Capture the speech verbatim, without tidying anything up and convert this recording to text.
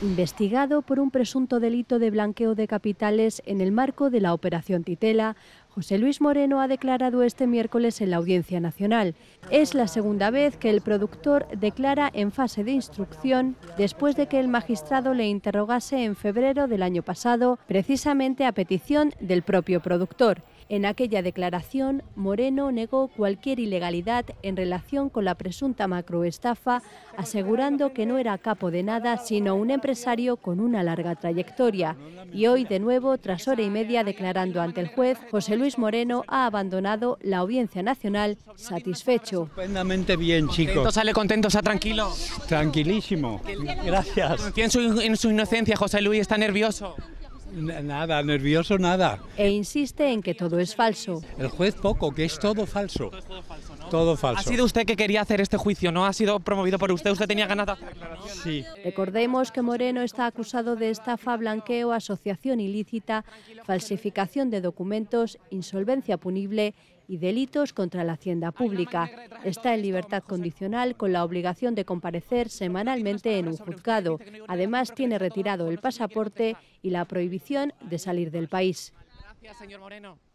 Investigado por un presunto delito de blanqueo de capitales en el marco de la operación Titella, José Luis Moreno ha declarado este miércoles en la Audiencia Nacional. Es la segunda vez que el productor declara en fase de instrucción después de que el magistrado le interrogase en febrero del año pasado, precisamente a petición del propio productor. En aquella declaración, Moreno negó cualquier ilegalidad en relación con la presunta macroestafa, asegurando que no era capo de nada, sino un empresario con una larga trayectoria. Y hoy, de nuevo, tras hora y media declarando ante el juez, José Luis Moreno ha abandonado la Audiencia Nacional satisfecho. Estupendamente bien, chicos. ¿Sale contento, está tranquilo? Tranquilísimo, gracias. ¿Tiene su, en su inocencia, José Luis? ¿Está nervioso? Nada, nervioso nada. E insiste en que todo es falso. El juez poco, que es todo falso. Todo, todo falso, ¿no? Todo falso. Ha sido usted que quería hacer este juicio, ¿no? Ha sido promovido por usted, usted tenía ganas de hacer declaraciones. Sí. Recordemos que Moreno está acusado de estafa, blanqueo, asociación ilícita, falsificación de documentos, insolvencia punible y delitos contra la hacienda pública. Está en libertad condicional con la obligación de comparecer semanalmente en un juzgado. Además, tiene retirado el pasaporte y la prohibición de salir del país. Gracias, señor Moreno.